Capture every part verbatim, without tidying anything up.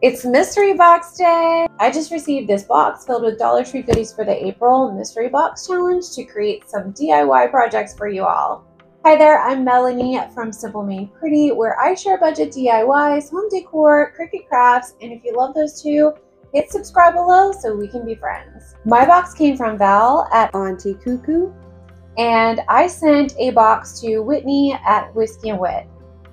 It's mystery box day. I just received this box filled with Dollar Tree goodies for the April mystery box challenge to create some D I Y projects for you all. Hi there, I'm Melanie from Simple Made Pretty, where I share budget D I Ys, home decor, Cricut crafts, and if you love those too, hit subscribe below so we can be friends. My box came from Val at Auntie Cuckoo, and I sent a box to Whitney at Whiskey and Whit.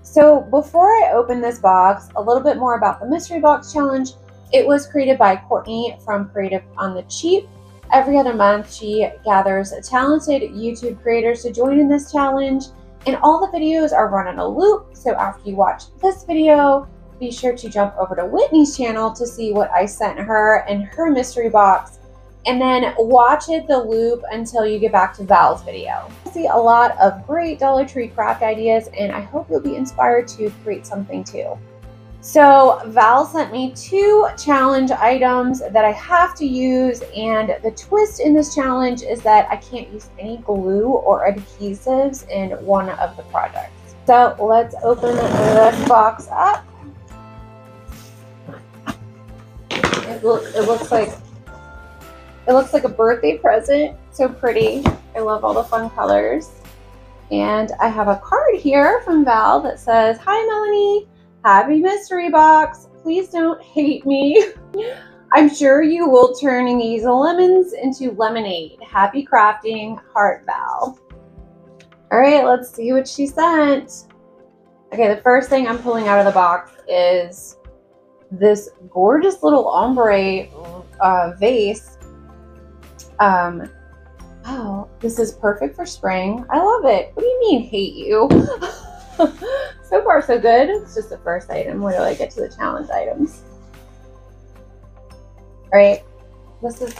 So before I open this box, a little bit more about the mystery box challenge. It was created by Courtney from Creative on the Cheap. Every other month, she gathers talented YouTube creators to join in this challenge, and all the videos are run on a loop. So after you watch this video, be sure to jump over to Whitney's channel to see what I sent her and her mystery box, and then watch it the loop until you get back to Val's video. I see a lot of great Dollar Tree craft ideas, and I hope you'll be inspired to create something too. So Val sent me two challenge items that I have to use, and the twist in this challenge is that I can't use any glue or adhesives in one of the projects. So let's open this box up. It, look, it looks like It looks like a birthday present, so pretty. I love all the fun colors. And I have a card here from Val that says, "Hi Melanie, happy mystery box. Please don't hate me. I'm sure you will turn these lemons into lemonade. Happy crafting, heart Val." All right, let's see what she sent. Okay, the first thing I'm pulling out of the box is this gorgeous little ombre uh, vase. Um, oh, this is perfect for spring. I love it. What do you mean, hate you? So far, so good. It's just the first item. Wait till I get to the challenge items. All right. This is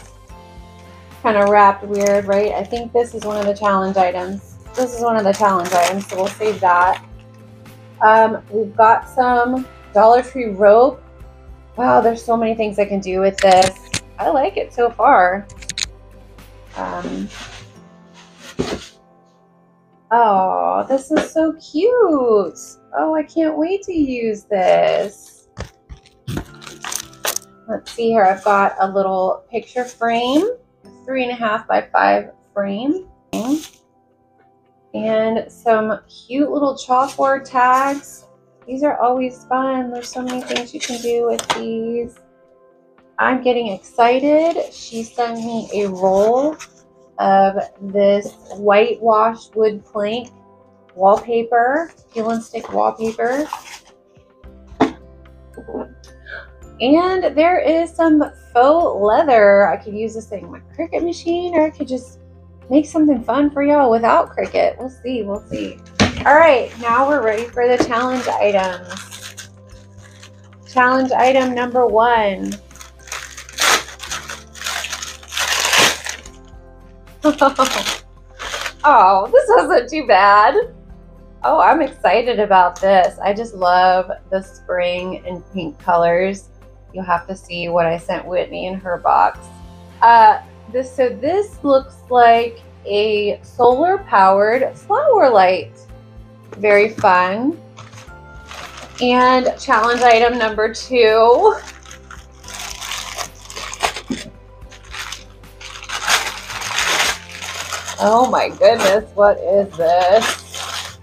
kind of wrapped weird, right? I think this is one of the challenge items. This is one of the challenge items, so we'll save that. Um, we've got some Dollar Tree rope. Wow, there's so many things I can do with this. I like it so far. Um, oh, this is so cute. Oh, I can't wait to use this. Let's see here. I've got a little picture frame, three and a half by five frame, and some cute little chalkboard tags. These are always fun. There's so many things you can do with these. I'm getting excited. She sent me a roll of this whitewashed wood plank wallpaper, peel and stick wallpaper. And there is some faux leather. I could use this thing in my Cricut machine, or I could just make something fun for y'all without Cricut. We'll see, we'll see. All right, now we're ready for the challenge items. Challenge item number one. Oh, this wasn't too bad. Oh, I'm excited about this. I just love the spring and pink colors. You'll have to see what I sent Whitney in her box. Uh, this so this looks like a solar powered flower light. Very fun. And challenge item number two. Oh my goodness, what is this?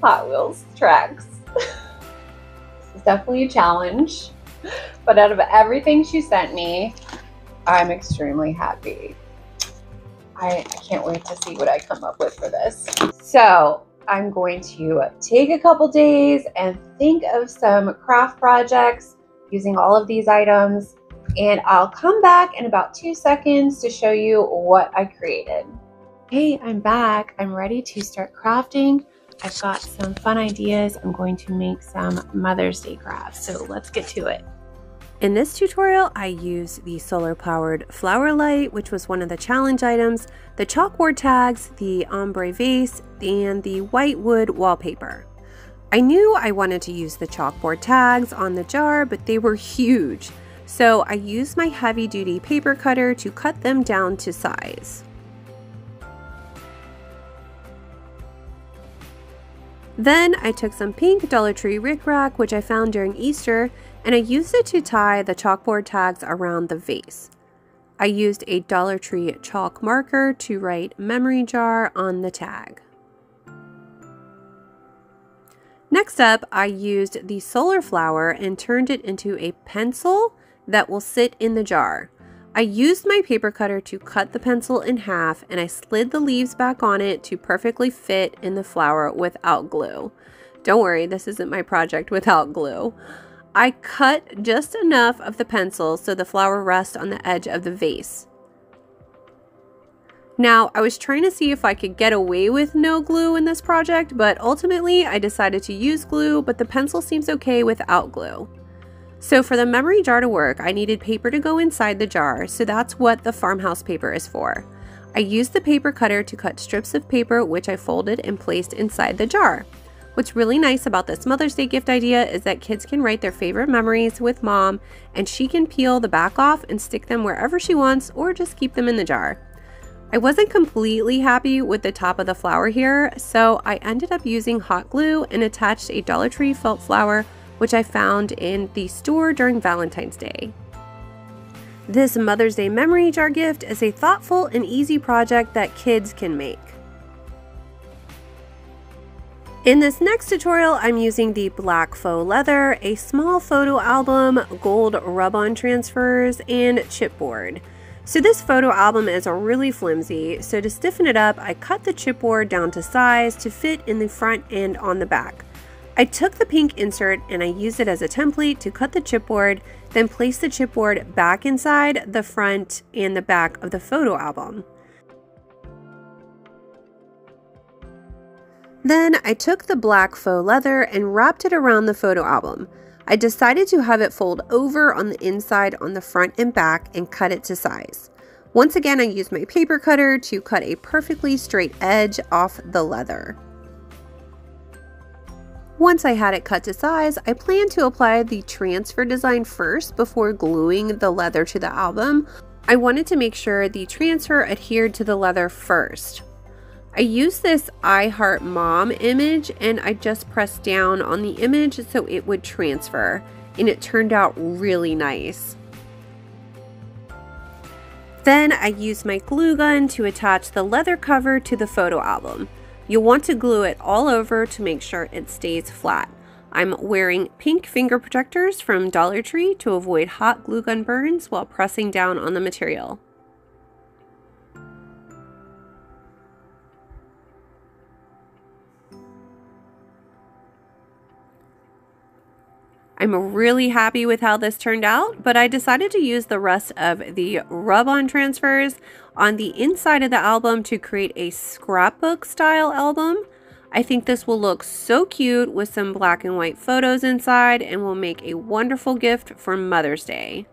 Hot Wheels tracks. This is definitely a challenge, but out of everything she sent me, I'm extremely happy. I, I can't wait to see what I come up with for this. So I'm going to take a couple days and think of some craft projects using all of these items. And I'll come back in about two seconds to show you what I created. Hey, I'm back. I'm ready to start crafting. I've got some fun ideas. I'm going to make some Mother's Day crafts. So let's get to it. In this tutorial, I used the solar powered flower light, which was one of the challenge items, the chalkboard tags, the ombre vase, and the white wood wallpaper. I knew I wanted to use the chalkboard tags on the jar, but they were huge. So I used my heavy duty paper cutter to cut them down to size. Then I took some pink Dollar Tree rickrack, which I found during Easter, and I used it to tie the chalkboard tags around the vase. I used a Dollar Tree chalk marker to write memory jar on the tag. Next up, I used the solar flower and turned it into a pencil that will sit in the jar. I used my paper cutter to cut the pencil in half, and I slid the leaves back on it to perfectly fit in the flower without glue. Don't worry, this isn't my project without glue. I cut just enough of the pencil so the flower rests on the edge of the vase. Now, I was trying to see if I could get away with no glue in this project, but ultimately I decided to use glue, but the pencil seems okay without glue. So for the memory jar to work, I needed paper to go inside the jar, so that's what the farmhouse paper is for. I used the paper cutter to cut strips of paper, which I folded and placed inside the jar. What's really nice about this Mother's Day gift idea is that kids can write their favorite memories with mom, and she can peel the back off and stick them wherever she wants or just keep them in the jar. I wasn't completely happy with the top of the flower here, so I ended up using hot glue and attached a Dollar Tree felt flower, which I found in the store during Valentine's Day. This Mother's Day memory jar gift is a thoughtful and easy project that kids can make. In this next tutorial, I'm using the black faux leather, a small photo album, gold rub-on transfers, and chipboard. So this photo album is really flimsy, so to stiffen it up, I cut the chipboard down to size to fit in the front and on the back. I took the pink insert and I used it as a template to cut the chipboard, then placed the chipboard back inside the front and the back of the photo album. Then I took the black faux leather and wrapped it around the photo album. I decided to have it fold over on the inside on the front and back and cut it to size. Once again, I used my paper cutter to cut a perfectly straight edge off the leather. Once I had it cut to size, I planned to apply the transfer design first before gluing the leather to the album. I wanted to make sure the transfer adhered to the leather first. I used this I Heart Mom image and I just pressed down on the image so it would transfer, and it turned out really nice. Then I used my glue gun to attach the leather cover to the photo album. You'll want to glue it all over to make sure it stays flat. I'm wearing pink finger protectors from Dollar Tree to avoid hot glue gun burns while pressing down on the material. I'm really happy with how this turned out, but I decided to use the rest of the rub-on transfers on the inside of the album to create a scrapbook style album. I think this will look so cute with some black and white photos inside and will make a wonderful gift for Mother's Day.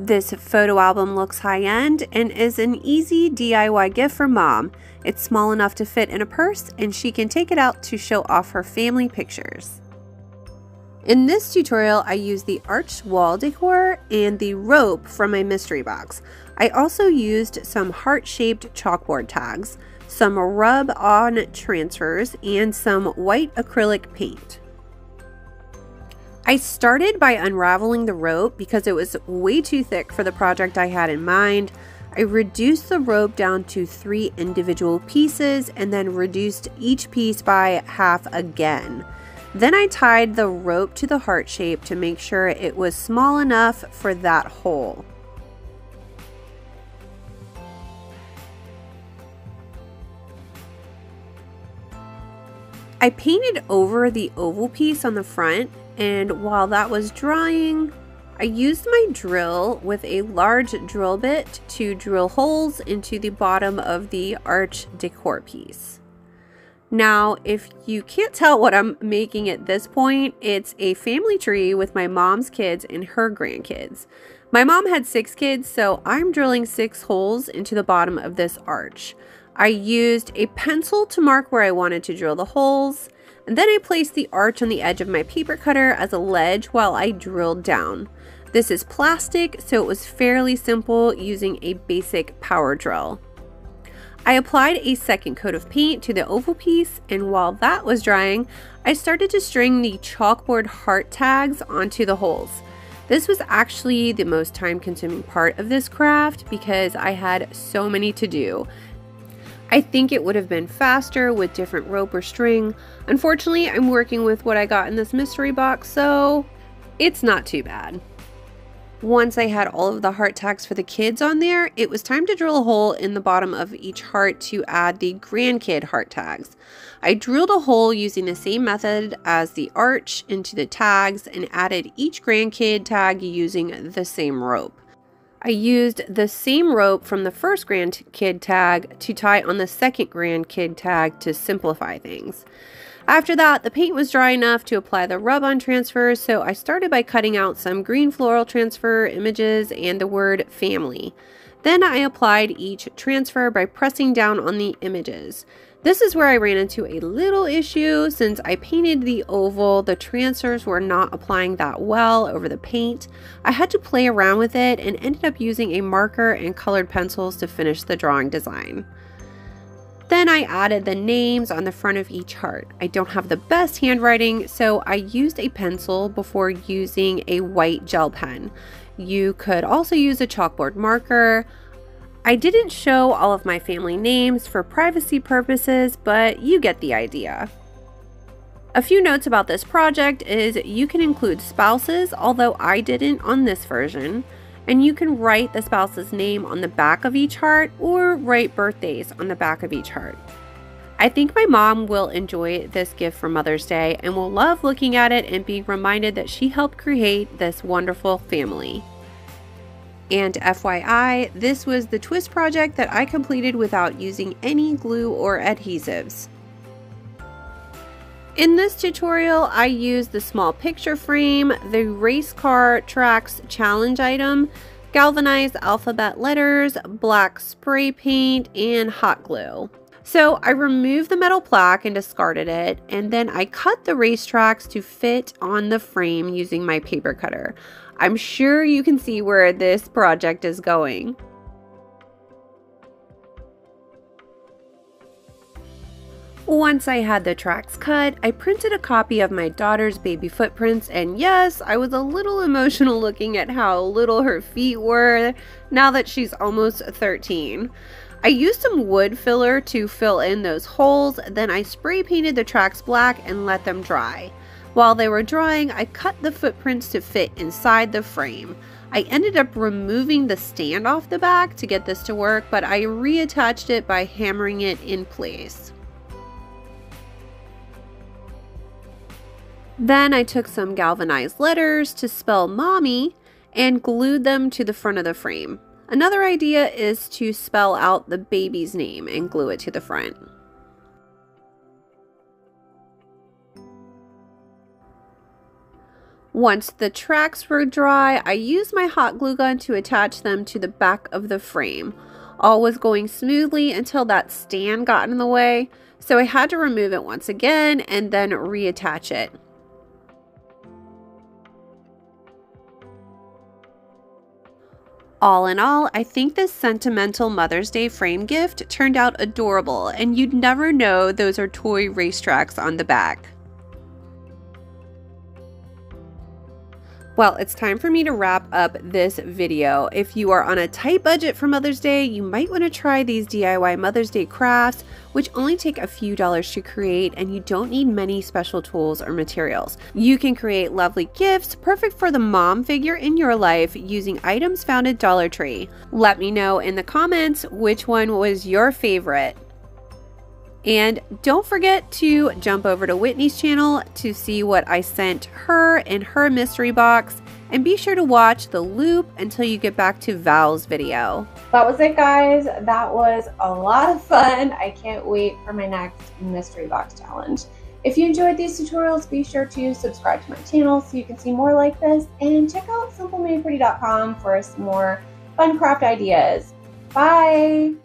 This photo album looks high-end and is an easy D I Y gift for mom. It's small enough to fit in a purse and she can take it out to show off her family pictures. In this tutorial, I used the arched wall decor and the rope from my mystery box. I also used some heart-shaped chalkboard tags, some rub-on transfers, and some white acrylic paint. I started by unraveling the rope because it was way too thick for the project I had in mind. I reduced the rope down to three individual pieces and then reduced each piece by half again. Then I tied the rope to the heart shape to make sure it was small enough for that hole. I painted over the oval piece on the front, and while that was drying, I used my drill with a large drill bit to drill holes into the bottom of the arch decor piece. Now, if you can't tell what I'm making at this point, it's a family tree with my mom's kids and her grandkids. My mom had six kids, so I'm drilling six holes into the bottom of this arch. I used a pencil to mark where I wanted to drill the holes, and then I placed the arch on the edge of my paper cutter as a ledge while I drilled down. This is plastic, so it was fairly simple using a basic power drill. I applied a second coat of paint to the oval piece, and while that was drying, I started to string the chalkboard heart tags onto the holes. This was actually the most time-consuming part of this craft because I had so many to do. I think it would have been faster with different rope or string. Unfortunately, I'm working with what I got in this mystery box, so it's not too bad. Once I had all of the heart tags for the kids on there, it was time to drill a hole in the bottom of each heart to add the grandkid heart tags. I drilled a hole using the same method as the arch into the tags and added each grandkid tag using the same rope. I used the same rope from the first grandkid tag to tie on the second grandkid tag to simplify things. After that, the paint was dry enough to apply the rub-on transfer, so I started by cutting out some green floral transfer images and the word family. Then I applied each transfer by pressing down on the images. This is where I ran into a little issue. Since I painted the oval, the transfers were not applying that well over the paint. I had to play around with it and ended up using a marker and colored pencils to finish the drawing design. Then I added the names on the front of each heart. I don't have the best handwriting, so I used a pencil before using a white gel pen. You could also use a chalkboard marker. I didn't show all of my family names for privacy purposes, but you get the idea. A few notes about this project is you can include spouses, although I didn't on this version. And you can write the spouse's name on the back of each heart or write birthdays on the back of each heart. I think my mom will enjoy this gift for Mother's Day and will love looking at it and being reminded that she helped create this wonderful family. And F Y I, this was the twist project that I completed without using any glue or adhesives. In this tutorial, I used the small picture frame, the race car tracks challenge item, galvanized alphabet letters, black spray paint, and hot glue. So I removed the metal plaque and discarded it, and then I cut the racetracks to fit on the frame using my paper cutter. I'm sure you can see where this project is going. Once I had the tracks cut, I printed a copy of my daughter's baby footprints, and yes, I was a little emotional looking at how little her feet were now that she's almost thirteen. I used some wood filler to fill in those holes, then I spray painted the tracks black and let them dry. While they were drying, I cut the footprints to fit inside the frame. I ended up removing the stand off the back to get this to work, but I reattached it by hammering it in place. Then I took some galvanized letters to spell mommy and glued them to the front of the frame. Another idea is to spell out the baby's name and glue it to the front. Once the tracks were dry, I used my hot glue gun to attach them to the back of the frame. All was going smoothly until that stand got in the way, so I had to remove it once again and then reattach it. All in all, I think this sentimental Mother's Day frame gift turned out adorable, and you'd never know those are toy racetracks on the back. Well, it's time for me to wrap up this video. If you are on a tight budget for Mother's Day, you might want to try these D I Y Mother's Day crafts, which only take a few dollars to create, and you don't need many special tools or materials. You can create lovely gifts, perfect for the mom figure in your life, using items found at Dollar Tree. Let me know in the comments which one was your favorite. And don't forget to jump over to Whitney's channel to see what I sent her in her mystery box. And be sure to watch the loop until you get back to Val's video. That was it, guys. That was a lot of fun. I can't wait for my next mystery box challenge. If you enjoyed these tutorials, be sure to subscribe to my channel so you can see more like this. And check out simple made pretty dot com for some more fun craft ideas. Bye!